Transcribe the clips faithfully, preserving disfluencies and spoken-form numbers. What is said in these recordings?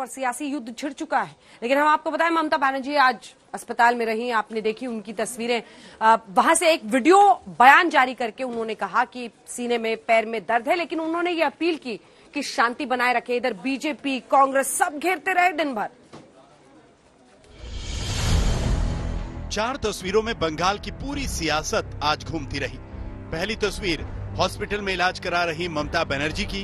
पर सियासी युद्ध छिड़ चुका है। लेकिन हम आपको बताएं, ममता बनर्जी आज अस्पताल में रही, आपने देखी उनकी तस्वीरें। वहां से एक वीडियो बयान जारी करके उन्होंने कहा कि सीने में, पैर में दर्द है, लेकिन उन्होंने ये अपील की कि शांति बनाए रखे। इधर बीजेपी, कांग्रेस सब घेरते रहे दिन भर। चार तस्वीरों में बंगाल की पूरी सियासत आज घूमती रही। पहली तस्वीर हॉस्पिटल में इलाज करा रही ममता बनर्जी की,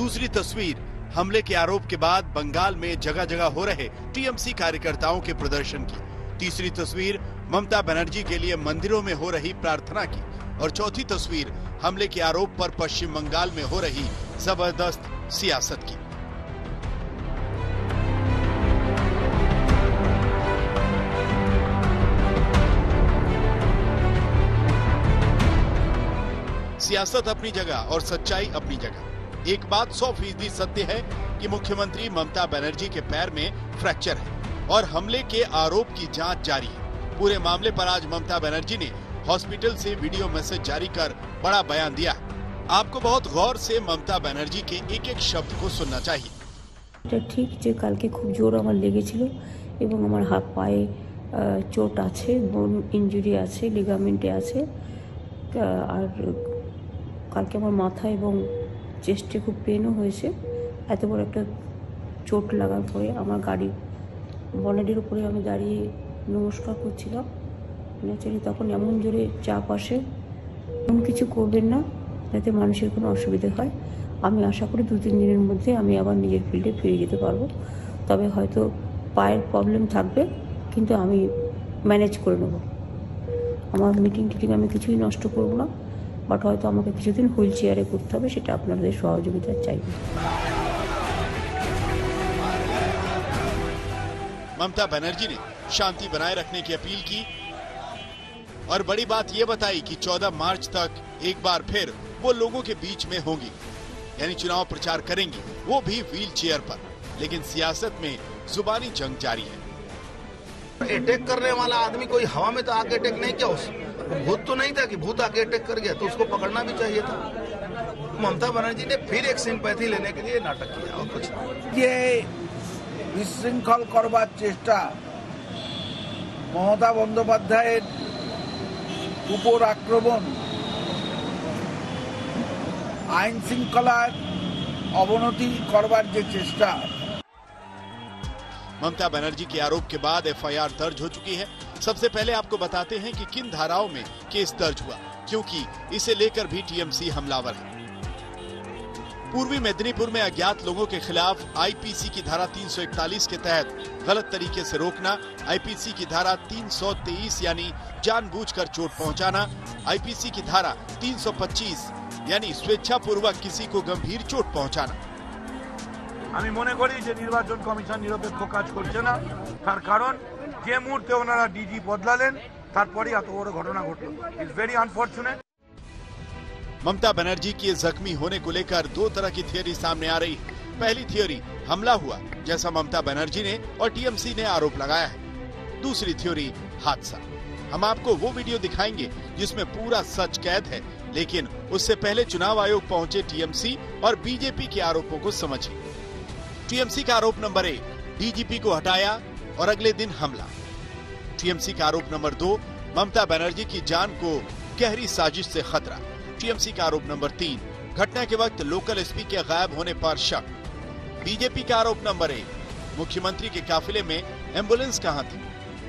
दूसरी तस्वीर हमले के आरोप के बाद बंगाल में जगह जगह हो रहे टीएमसी कार्यकर्ताओं के प्रदर्शन की, तीसरी तस्वीर ममता बनर्जी के लिए मंदिरों में हो रही प्रार्थना की और चौथी तस्वीर हमले के आरोप पर पश्चिम बंगाल में हो रही जबरदस्त सियासत की। सियासत अपनी जगह और सच्चाई अपनी जगह। एक बात सौ फीसदी सत्य है कि मुख्यमंत्री ममता बनर्जी के पैर में फ्रैक्चर है और हमले के आरोप की जांच जारी है। पूरे मामले पर आज ममता बनर्जी ने हॉस्पिटल से वीडियो मैसेज जारी कर बड़ा बयान दिया। आपको बहुत गौर से ममता बनर्जी के एक एक शब्द को सुनना चाहिए। ठीक जो कल के खूब जोर आमार लेगेछिलो एवं आमार हाथ पाए चोट आछे, बोन इंजुरी आछे, लिगामेंटे आछे और कल के आमार माथा एवं चेस्टे खूब पेनও হয়েছে। এত বড় একটা চোট লাগার পরে আমার গাড়ি বনেটের উপরে আমি দাঁড়িয়ে নমস্কার করছিলাম। নেচারি তখন এমন জোরে চাপ আসে, কোন কিছু করবেন না যাতে মানুষের কোনো অসুবিধা হয়। আমি আশা করি দু তিন দিনের মধ্যে আমি আবার নিজের ফিল্ডে ফিরে যেতে পারবো, তবে হয়তো পায়ের প্রবলেম থাকবে কিন্তু আমি ম্যানেজ করে নেব। আমার মিটিং টিটিং আমি কিছুই নষ্ট করব না। ममता बनर्जी ने शांति बनाए रखने की अपील की और बड़ी बात यह बताई कि चौदह मार्च तक एक बार फिर वो लोगों के बीच में होंगी, यानी चुनाव प्रचार करेंगी, वो भी व्हील चेयर पर। लेकिन सियासत में जुबानी जंग जारी है। अटैक करने वाला आदमी कोई हवा में तो आके अटैक नहीं किया, उस भूत तो नहीं था कि भूत आके अटैक कर गया, तो उसको पकड़ना भी चाहिए था। ममता बनर्जी ने फिर एक सिंपैथी लेने के लिए नाटक किया और कुछ ये विशृंखल करवार चेष्टा ममता बंदोपाध्याय ऊपर आक्रमण आईन श्रृंखलार अवनति करवार जे चेष्टा। ममता बनर्जी के आरोप के बाद एफ आई आर दर्ज हो चुकी है। सबसे पहले आपको बताते हैं कि किन धाराओं में केस दर्ज हुआ, क्योंकि इसे लेकर भी टी एम सी हमलावर है। पूर्वी मेदिनीपुर में अज्ञात लोगों के खिलाफ आई पी सी की धारा तीन सौ इकतालीस के तहत गलत तरीके से रोकना, आई पी सी की धारा तीन सौ तेईस यानी जानबूझकर चोट पहुंचाना, आई पी सी की धारा तीन सौ पच्चीस यानी स्वेच्छापूर्वक किसी को गंभीर चोट पहुंचाना। আমি মনে করি যে নির্বাচন কমিশন নিরপেক্ষ কাজ করছে না, তার কারণ যে মুহূর্তে ওনারা ডিজি বদলালেন তারপরই এত বড় ঘটনা ঘটল। It's very unfortunate. Mamata Banerjee के जख्मी होने को लेकर दो तरह की थियोरी सामने आ रही है। पहली थियोरी हमला हुआ, जैसा ममता बनर्जी ने और टी एम सी ने आरोप लगाया है। दूसरी थियोरी हादसा। हम आपको वो वीडियो दिखाएंगे जिसमें पूरा सच कैद है, लेकिन उससे पहले चुनाव आयोग पहुंचे टी एम सी और बी जे पी के आरोपों को समझिए। टी एम सी का आरोप नंबर एक, डी जी पी को हटाया और अगले दिन हमला। टी एम सी का आरोप नंबर दो, ममता बनर्जी की जान को गहरी साजिश से खतरा। टी एम सी का आरोप नंबर तीन, घटना के वक्त लोकल एस पी के गायब होने पर शक। बी जे पी का आरोप नंबर एक, मुख्यमंत्री के काफिले में एम्बुलेंस कहां थी।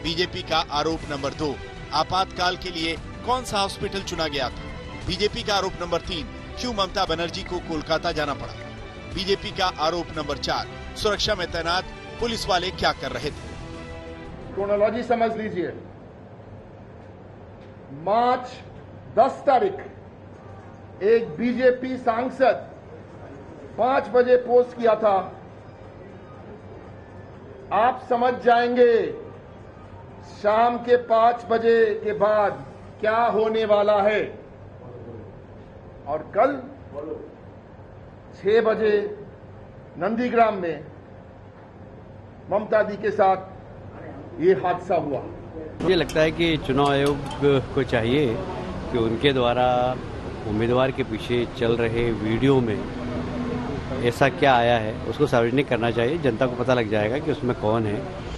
बी जे पी का आरोप नंबर दो, आपातकाल के लिए कौन सा हॉस्पिटल चुना गया था। बी जे पी का आरोप नंबर तीन, क्यों ममता बनर्जी को कोलकाता जाना पड़ा। बी जे पी का आरोप नंबर चार, सुरक्षा में तैनात पुलिस वाले क्या कर रहे थे। क्रोनोलॉजी समझ लीजिए, मार्च दस तारीख एक बी जे पी सांसद पांच बजे पोस्ट किया था। आप समझ जाएंगे शाम के पांच बजे के बाद क्या होने वाला है। और कल छह बजे नंदीग्राम में ममता दी के साथ ये हादसा हुआ। मुझे लगता है कि चुनाव आयोग को चाहिए कि उनके द्वारा उम्मीदवार के पीछे चल रहे वीडियो में ऐसा क्या आया है उसको सार्वजनिक करना चाहिए, जनता को पता लग जाएगा कि उसमें कौन है।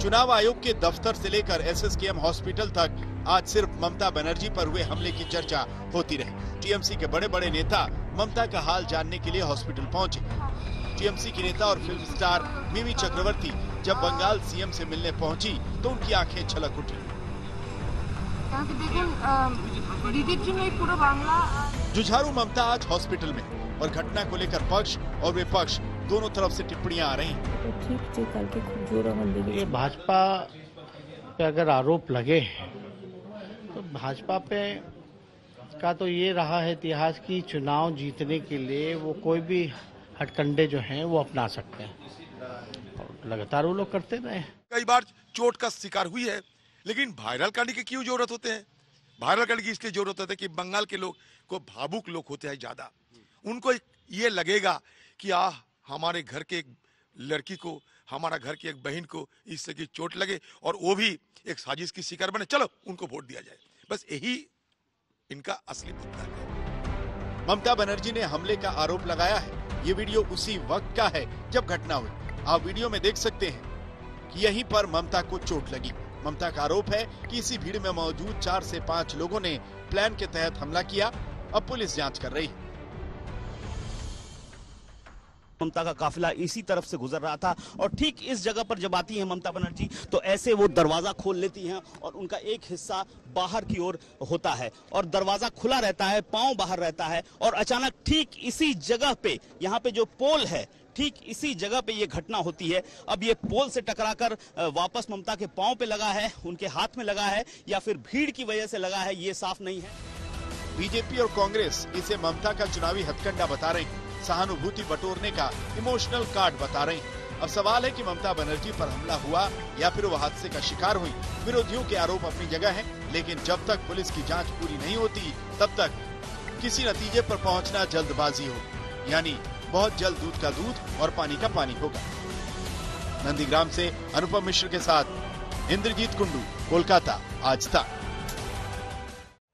चुनाव आयोग के दफ्तर से लेकर एसएसकेएम हॉस्पिटल तक आज सिर्फ ममता बनर्जी पर हुए हमले की चर्चा होती रही। टीएमसी के बड़े बड़े नेता ममता का हाल जानने के लिए हॉस्पिटल पहुंचे। टीएमसी की नेता और फिल्म स्टार मिमी चक्रवर्ती जब बंगाल सीएम से मिलने पहुंची तो उनकी आंखें छलक उठी। जुझारू ममता आज हॉस्पिटल में और घटना को लेकर पक्ष और विपक्ष दोनों तरफ से टिप्पणियां आ रही। ये भाजपा पे अगर आरोप लगे तो भाजपा पे का तो ये रहा है इतिहास की चुनाव जीतने के लिए वो कोई भी हटकंडे जो हैं वो अपना सकते हैं और लगातार वो लोग करते रहे। कई बार चोट का शिकार हुई है लेकिन वायरल करने की क्यों जरूरत होते हैं? वायरल करने की इसलिए जरूरत होती है कि बंगाल के लोग को भावुक लोग होते हैं ज्यादा, उनको ये लगेगा कि आ हमारे घर के एक लड़की को, हमारा घर की एक बहन को इससे की चोट लगे और वो भी एक साजिश की शिकार बने, चलो उनको वोट दिया जाए। बस यही इनका असली मुद्दा है। ममता बनर्जी ने हमले का आरोप लगाया है। ये वीडियो उसी वक्त का है जब घटना हुई। आप वीडियो में देख सकते हैं कि यहीं पर ममता को चोट लगी। ममता का आरोप है कि इसी भीड़ में मौजूद चार से पांच लोगों ने प्लान के तहत हमला किया। अब पुलिस जांच कर रही है। ममता का काफिला इसी तरफ से गुजर रहा था और ठीक इस जगह पर जब आती है ममता बनर्जी तो ऐसे वो दरवाजा खोल लेती हैं और उनका एक हिस्सा बाहर की ओर होता है और दरवाजा खुला रहता है, पांव बाहर रहता है और अचानक ठीक इसी जगह पे, यहाँ पे जो पोल है ठीक इसी जगह पे ये घटना होती है। अब ये पोल से टकराकर वापस ममता के पांव पे लगा है, उनके हाथ में लगा है या फिर भीड़ की वजह से लगा है, ये साफ नहीं है। बीजेपी और कांग्रेस इसे ममता का चुनावी हथकंडा बता रही है, सहानुभूति बटोरने का इमोशनल कार्ड बता रही। अब सवाल है कि ममता बनर्जी पर हमला हुआ या फिर वह हादसे का शिकार हुई। विरोधियों के आरोप अपनी जगह हैं, लेकिन जब तक पुलिस की जांच पूरी नहीं होती तब तक किसी नतीजे पर पहुंचना जल्दबाजी हो, यानी बहुत जल्द दूध का दूध और पानी का पानी होगा। नंदीग्राम से अनुपम मिश्र के साथ इंद्रजीत कुंडू, कोलकाता, आज तक।